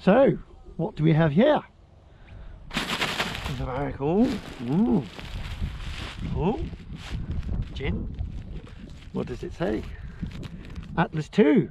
So, what do we have here? It's very cool. Ooh. Oh, gin. What does it say? Atlas 2.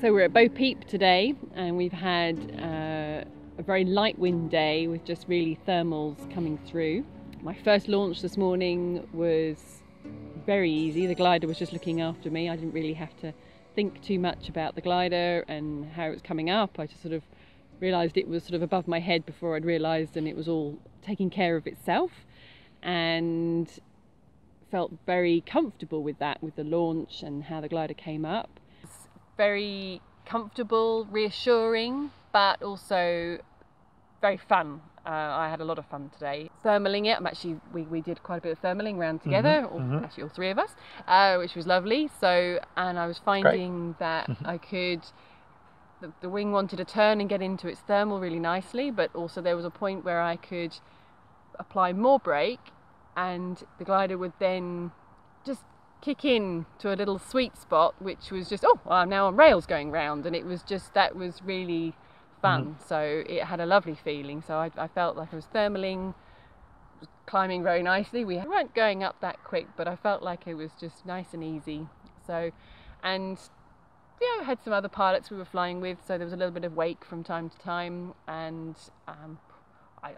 So we're at Bow Peep today, and we've had a very light wind day with just really thermals coming through. My first launch this morning was very easy. The glider was just looking after me. I didn't really have to think too much about the glider and how it was coming up. I just sort of realised it was sort of above my head before I'd realised, and it was all taking care of itself, and felt very comfortable with that, with the launch and how the glider came up. Very comfortable, reassuring, but also very fun. I had a lot of fun today. Thermaling it, we did quite a bit of thermaling round together, actually all three of us, which was lovely. So, and I was finding that I could, the wing wanted to turn and get into its thermal really nicely, but also there was a point where I could apply more brake and the glider would then just kick in to a little sweet spot, which was just, oh, well, I'm now on rails going round, and it was just, that was really fun. So it had a lovely feeling. So I felt like I was thermaling, climbing very nicely. We weren't going up that quick, but I felt like it was just nice and easy. So, and yeah, I had some other pilots we were flying with, so there was a little bit of wake from time to time, and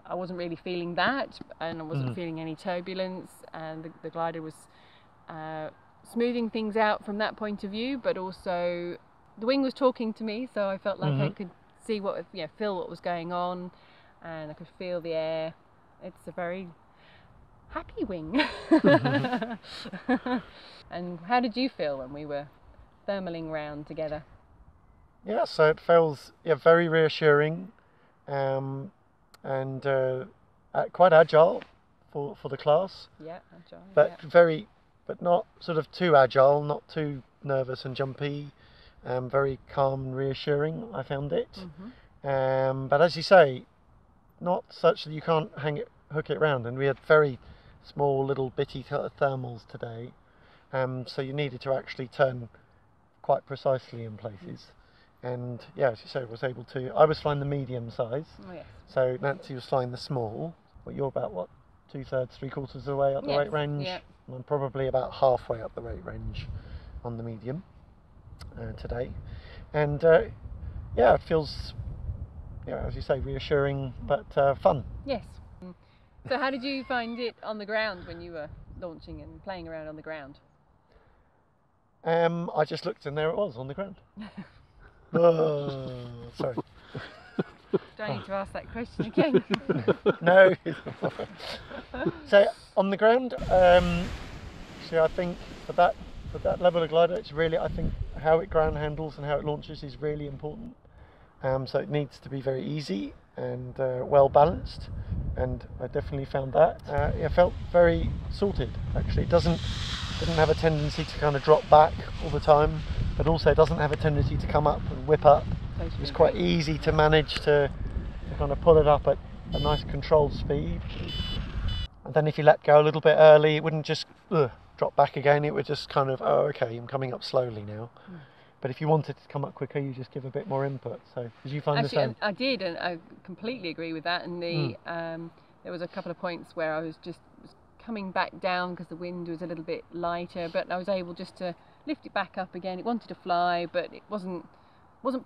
I wasn't really feeling that, and I wasn't feeling any turbulence, and the glider was smoothing things out from that point of view, but also the wing was talking to me, so I felt like I could see what, yeah, feel what was going on, and I could feel the air. It's a very happy wing. And how did you feel when we were thermaling round together? Yeah, so it feels very reassuring, and quite agile for the class. Yeah, agile. But but not sort of too agile, not too nervous and jumpy, very calm and reassuring, I found it. But as you say, not such that you can't hook it round, and we had very small little bitty thermals today, so you needed to actually turn quite precisely in places. And yeah, as you say, was able to, I was flying the medium size, so Nancy was flying the small, but you're about, what, 2/3, 3/4 of the way up the weight range? Yeah. I'm probably about halfway up the weight range on the medium today, and yeah, it feels, as you say, reassuring but fun. Yes. So how did you find it on the ground when you were launching and playing around on the ground? I just looked and there it was on the ground. Oh, sorry. Do I need to ask that question again? No. So on the ground, actually, I think for that level of glider, it's really, I think how it ground handles and how it launches is really important. So it needs to be very easy and well balanced, and I definitely found that. It felt very sorted. Actually, it didn't have a tendency to kind of drop back all the time, but also doesn't have a tendency to come up and whip up. It was quite easy to manage to kind of pull it up at a nice controlled speed, and then if you let go a little bit early, it wouldn't just drop back again. It would just kind of, oh, okay, I'm coming up slowly now. But if you wanted to come up quicker, you just give a bit more input. So did you find the same? I did, and I completely agree with that. And there was a couple of points where I was just coming back down because the wind was a little bit lighter, but I was able just to lift it back up again. It wanted to fly, but it wasn't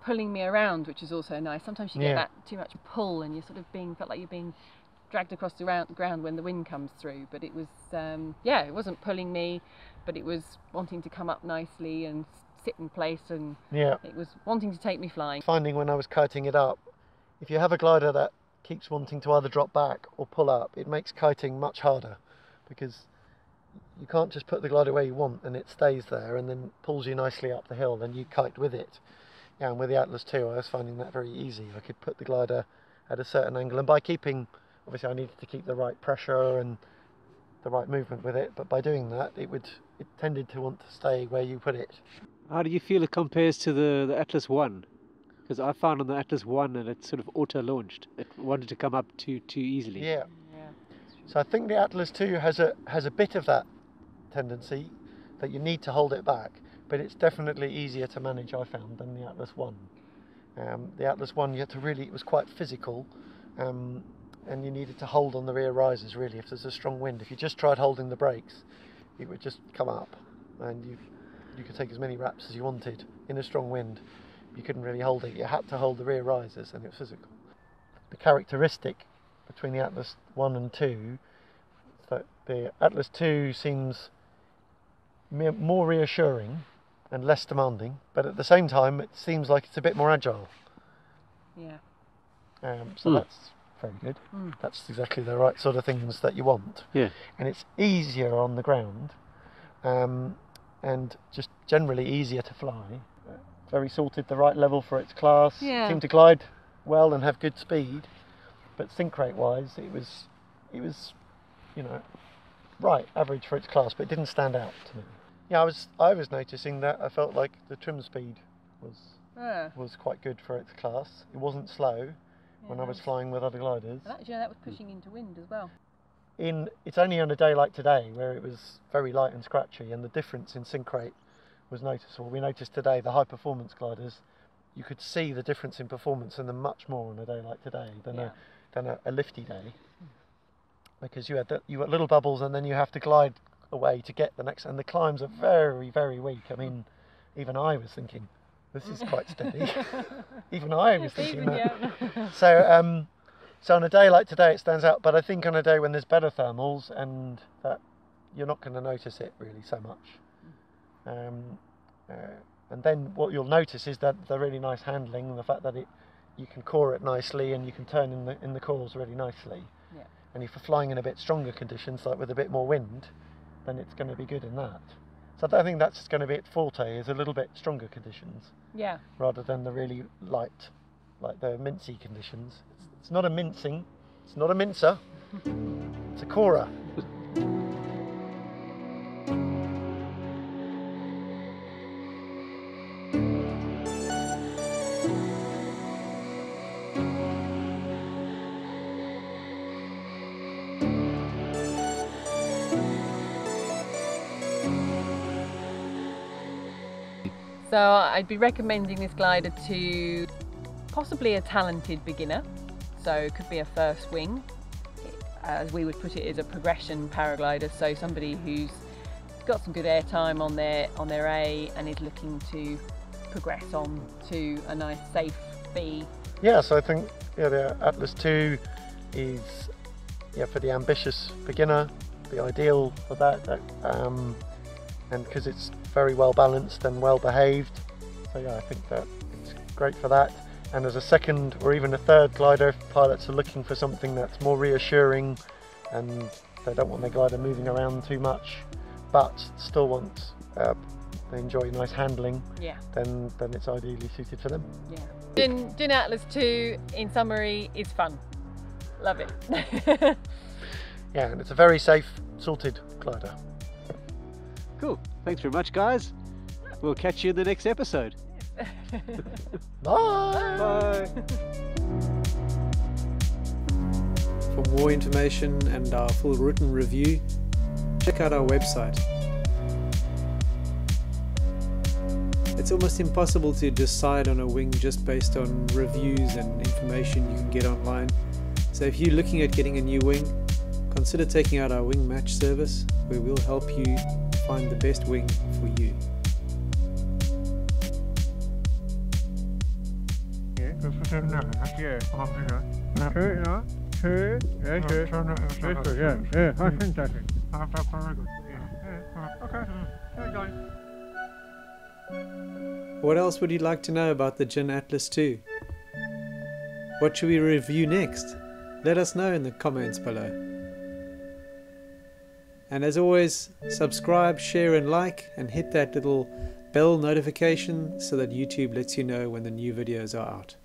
pulling me around, which is also nice. Sometimes you get that too much pull and you're sort of felt like you're being dragged across the ground when the wind comes through. But it was it wasn't pulling me, but it was wanting to come up nicely and sit in place, and it was wanting to take me flying. Finding when I was kiting it up, if you have a glider that keeps wanting to either drop back or pull up, it makes kiting much harder, because you can't just put the glider where you want and it stays there and then pulls you nicely up the hill, then you kite with it. Yeah, and with the Atlas 2 I was finding that very easy. I could put the glider at a certain angle, and by keeping, obviously I needed to keep the right pressure and the right movement with it, but by doing that it tended to want to stay where you put it. How do you feel it compares to the Atlas 1? Because I found on the Atlas 1 that it sort of auto-launched. It wanted to come up too easily. Yeah. So I think the Atlas 2 has a bit of that tendency that you need to hold it back, but it's definitely easier to manage, I found, than the Atlas 1. The Atlas 1, you had to really, it was quite physical, and you needed to hold on the rear risers, really, if there's a strong wind. If you just tried holding the brakes, it would just come up, and you could take as many wraps as you wanted in a strong wind. You couldn't really hold it, you had to hold the rear risers, and it was physical. The characteristic between the Atlas 1 and 2 is that the Atlas 2 seems more reassuring and less demanding, but at the same time it seems like it's a bit more agile. Yeah. That's very good. That's exactly the right sort of things that you want. Yeah. And it's easier on the ground, and just generally easier to fly. Very sorted, the right level for its class. Yeah. Seemed to glide well and have good speed, but sink rate wise, it was, right average for its class, but it didn't stand out to me. Yeah, I was noticing that I felt like the trim speed was quite good for its class. It wasn't slow when I was flying with other gliders. And actually, that was pushing into wind as well. It's only on a day like today where it was very light and scratchy, and the difference in sink rate was noticeable. We noticed today the high performance gliders, you could see the difference in performance in them much more on a day like today than a lifty day, because you had little bubbles, and then you have to glide away to get the next, and the climbs are very, very weak. I mean, even I was thinking this is quite steady. Even I was thinking that. Yeah. So on a day like today it stands out, but I think on a day when there's better thermals and that, you're not going to notice it really so much. And then what you'll notice is that the really nice handling, the fact that you can core it nicely and you can turn in the cores really nicely. Yeah. And if you're flying in a bit stronger conditions, like with a bit more wind, then it's going to be good in that. So I think that's going to be its forte, is a little bit stronger conditions. Yeah. Rather than the really light, like the mincy conditions. It's not a mincing, it's not a mincer, it's a corer. So I'd be recommending this glider to possibly a talented beginner, so it could be a first wing, as we would put it, is a progression paraglider, so somebody who's got some good air time on their A and is looking to progress on to a nice safe B. Yeah, so I think the Atlas 2 is for the ambitious beginner, the ideal for that, and because it's very well balanced and well behaved, so I think that it's great for that. And as a second or even a third glider, if pilots are looking for something that's more reassuring and they don't want their glider moving around too much but still want they enjoy nice handling, then it's ideally suited for them. Gin Atlas 2 in summary is fun, love it. And it's a very safe, sorted glider. Cool. Thanks very much, guys. We'll catch you in the next episode. Bye. Bye. For more information and our full written review, check out our website. It's almost impossible to decide on a wing just based on reviews and information you can get online. So if you're looking at getting a new wing, consider taking out our wing match service where we'll help you find the best wing for you. What else would you like to know about the Gin Atlas 2? What should we review next? Let us know in the comments below. And as always, subscribe, share and like, and hit that little bell notification so that YouTube lets you know when the new videos are out.